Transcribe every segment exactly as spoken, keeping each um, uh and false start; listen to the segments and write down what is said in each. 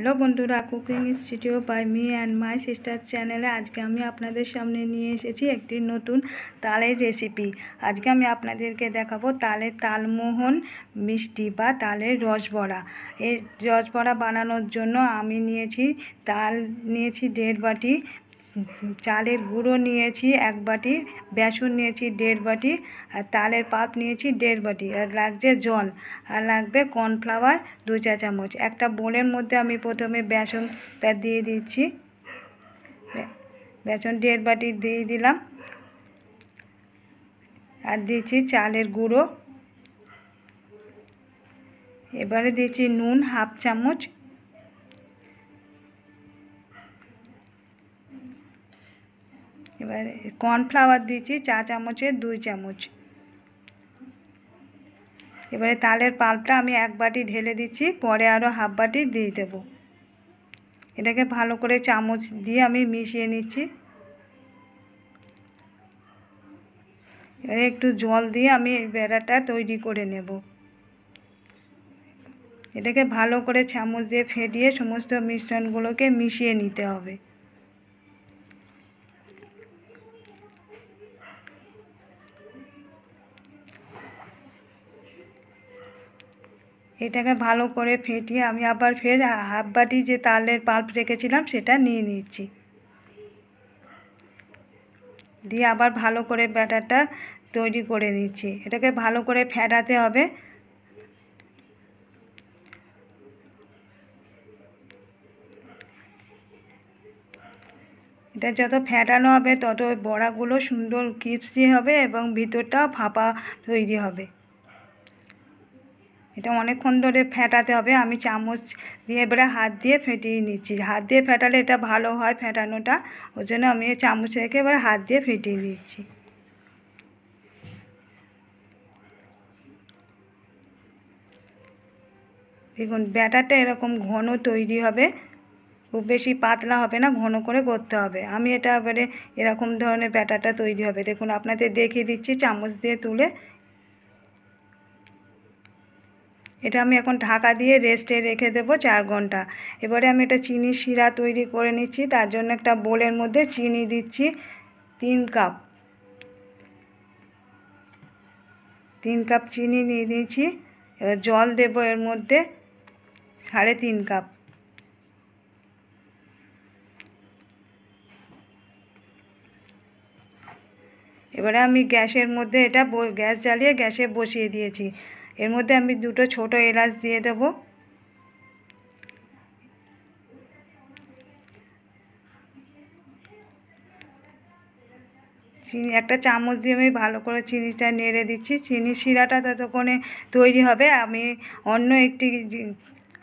Hello বন্ধুরা, cooking studio by me and my sister চ্যানেলে আজকে আমি আপনাদের সামনে নিয়ে এসেছি একটি নতুন তালের রেসিপি। আজকে আমি আপনাদেরকে দেখাবো তালের তালমোহন মিষ্টি বা তালের রসবড়া। এই রসবড়া বানানোর জন্য আমি নিয়েছি তাল নিয়েছি দেড় বাটি, চালের গুঁড়ো নিয়েছি এক বাটি, বেসন নিয়েছি দেড় বাটি, আর তালের পাল্প নিয়েছি দেড় বাটি, আর লাগছে জল, আর লাগবে কর্নফ্লাওয়ার দু চা চামচ। একটা বোলের মধ্যে আমি প্রথমে বেসনটা দিয়ে দিচ্ছি। বেসন দেড় বাটি দিয়ে দিলাম, আর দিচ্ছি চালের গুঁড়ো। এবারে দিচ্ছি নুন হাফ চামচ, এবারে কর্নফ্লাওয়ার দিচ্ছি চা চামচের দুই চামচ। এবারে তালের পাল্পটা আমি এক বাটি ঢেলে দিচ্ছি, পরে আরও হাফ বাটি দিয়ে দেব। এটাকে ভালো করে চামচ দিয়ে আমি মিশিয়ে নিচ্ছি। এবারে একটু জল দিয়ে আমি বেড়াটা তৈরি করে নেব। এটাকে ভালো করে চামচ দিয়ে ফেটিয়ে সমস্ত মিশ্রণগুলোকে মিশিয়ে নিতে হবে। এটাকে ভালো করে ফেটিয়ে আমি আবার ফের হাফ বাটি যে তালের পাল্প রেখেছিলাম সেটা নিয়ে নিচ্ছি, দিয়ে আবার ভালো করে ব্যাটারটা তৈরি করে নিচ্ছি। এটাকে ভালো করে ফেটাতে হবে। এটা যত ফেটানো হবে তত বড়াগুলো সুন্দর ক্রিস্পি হবে এবং ভিতরটাও ফাঁপা তৈরি হবে। এটা অনেকক্ষণ ধরে ফেটাতে হবে। আমি চামচ দিয়ে এবারে হাত দিয়ে ফেটিয়ে নিচ্ছি। হাত দিয়ে ফেটালে এটা ভালো হয় ফেটানোটা, ওই জন্য আমি চামচ রেখে এবারে হাত দিয়ে ফেটিয়ে নিচ্ছি। দেখুন ব্যাটারটা এরকম ঘন তৈরি হবে, খুব বেশি পাতলা হবে না, ঘন করে করতে হবে। আমি এটা এবারে এরকম ধরনের ব্যাটারটা তৈরি হবে। দেখুন আপনাদের দেখিয়ে দিচ্ছি চামচ দিয়ে তুলে। এটা আমি এখন ঢাকা দিয়ে রেস্টে রেখে দেবো চার ঘন্টা। এবারে আমি এটা চিনি শিরা তৈরি করে নিচ্ছি। তার জন্য একটা বোলের মধ্যে চিনি দিচ্ছি তিন কাপ, তিন কাপ চিনি নিয়ে দিয়েছি। এবার জল দেবো এর মধ্যে সাড়ে তিন কাপ। এবারে আমি গ্যাসের মধ্যে এটা গ্যাস জ্বালিয়ে গ্যাসে বসিয়ে দিয়েছি। এর মধ্যে আমি দুটো ছোট এলাচ দিয়ে দেব। চিনি একটা চামচ দিয়ে আমি ভালো করে চিনিটা নেড়ে দিচ্ছি। চিনি শিরাটা ততক্ষণে তৈরি হবে। আমি অন্য একটি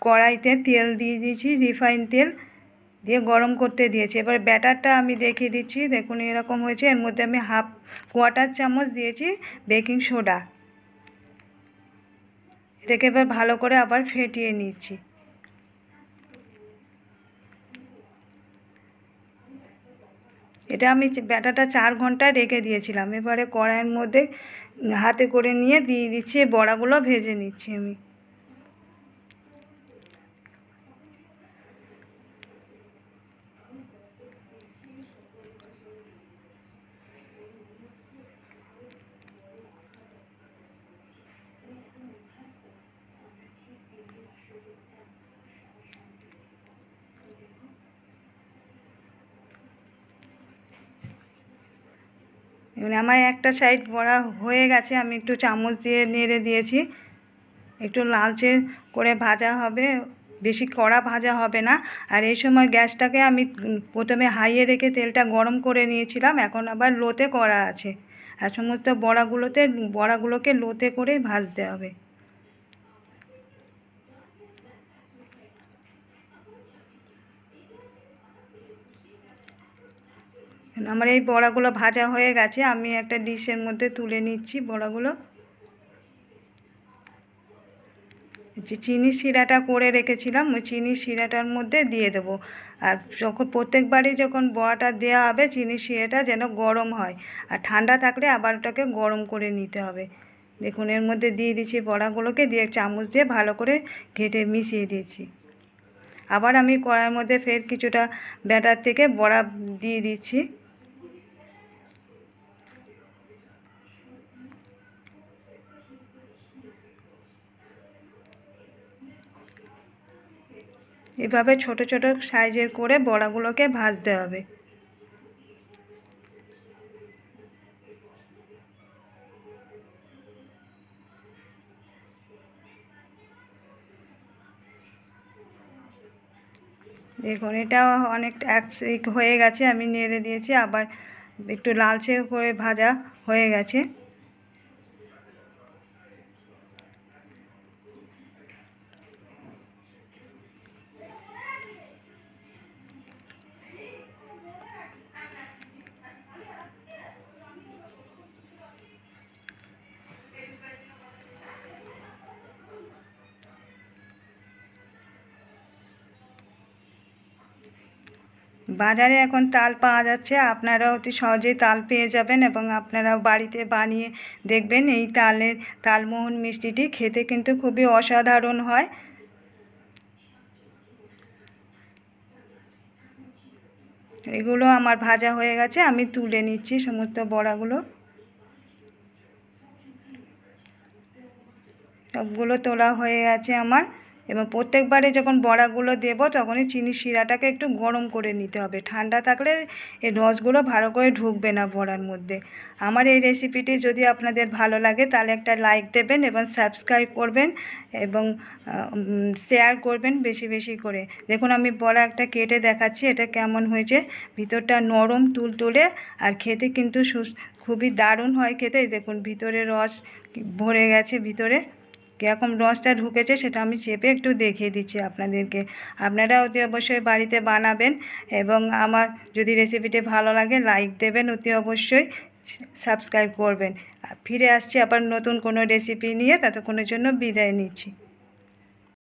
কড়াইতে তেল দিয়ে দিয়েছি, রিফাইন তেল দিয়ে গরম করতে দিয়েছি। এবার ব্যাটারটা আমি দেখিয়ে দিচ্ছি। দেখুন এরকম হয়েছে। এর মধ্যে আমি হাফ কোয়াটার চামচ দিয়েছি বেকিং সোডা। এটাকে এবার ভালো করে আবার ফেটিয়ে নিচ্ছি। এটা আমি ব্যাটাটা চার ঘন্টা রেখে দিয়েছিলাম। এবারে কড়াইয়ের মধ্যে হাতে করে নিয়ে দিয়ে দিচ্ছি, বড়াগুলো ভেজে নিচ্ছি আমি। মানে আমার একটা সাইড বড়া হয়ে গেছে, আমি একটু চামচ দিয়ে নেড়ে দিয়েছি। একটু লালচে করে ভাজা হবে, বেশি কড়া ভাজা হবে না। আর এই সময় গ্যাসটাকে আমি প্রথমে হাইয়ে রেখে তেলটা গরম করে নিয়েছিলাম, এখন আবার লোতে করা আছে। আর সমস্ত বড়াগুলোতে বড়াগুলোকে লোতে করে ভাজতে হবে। আমার এই বড়াগুলো ভাজা হয়ে গেছে। আমি একটা ডিশের মধ্যে তুলে নিচ্ছি বড়াগুলো। যে চিনি শিরাটা করে রেখেছিলাম ওই চিনি শিরাটার মধ্যে দিয়ে দেব। আর যখন প্রত্যেকবারই যখন বড়াটা দেওয়া হবে চিনি শিরাটা যেন গরম হয়, আর ঠান্ডা থাকলে আবার ওটাকে গরম করে নিতে হবে। দেখুন এর মধ্যে দিয়ে দিচ্ছি বড়াগুলোকে, দিয়ে চামচ দিয়ে ভালো করে ঘেঁটে মিশিয়ে দিয়েছি। আবার আমি কড়াইয়ের মধ্যে ফের কিছুটা ব্যাটার থেকে বড়া দিয়ে দিচ্ছি। এভাবে ছোট ছোট সাইজের করে বড়াগুলোকে ভাজতে হবে। দেখুন এটা অনেকটা এক হয়ে গেছে, আমি নেড়ে দিয়েছি, আবার একটু লালচে করে ভাজা হয়ে গেছে। বাজারে এখন তাল পাওয়া যাচ্ছে, আপনারা অতি সহজেই তাল পেয়ে যাবেন এবং আপনারা বাড়িতে বানিয়ে দেখবেন। এই তালের তালমোহন মিষ্টিটি খেতে কিন্তু খুবই অসাধারণ হয়। এগুলো আমার ভাজা হয়ে গেছে, আমি তুলে নিচ্ছি সমস্ত বড়াগুলো। সবগুলো তোলা হয়ে গেছে আমার। এবং প্রত্যেকবারে যখন বড়াগুলো দেব তখনই চিনি শিরাটাকে একটু গরম করে নিতে হবে, ঠান্ডা থাকলে এই রসগুলো ভালো করে ঢুকবে না বড়ার মধ্যে। আমার এই রেসিপিটি যদি আপনাদের ভালো লাগে তাহলে একটা লাইক দেবেন এবং সাবস্ক্রাইব করবেন এবং শেয়ার করবেন বেশি বেশি করে। দেখুন আমি বড়া একটা কেটে দেখাচ্ছি এটা কেমন হয়েছে, ভিতরটা নরম তুলতুলে আর খেতে কিন্তু খুবই দারুণ হয় খেতে। দেখুন ভিতরে রস ভরে গেছে, ভিতরে কীরকম রসটা ঢুকেছে সেটা আমি চেপে একটু দেখিয়ে দিচ্ছি আপনাদেরকে। আপনারা অতি অবশ্যই বাড়িতে বানাবেন এবং আমার যদি রেসিপিটি ভালো লাগে লাইক দেবেন, অতি অবশ্যই সাবস্ক্রাইব করবেন। ফিরে আসছি আবার নতুন কোনো রেসিপি নিয়ে, ততক্ষণের জন্য বিদায় নিচ্ছি।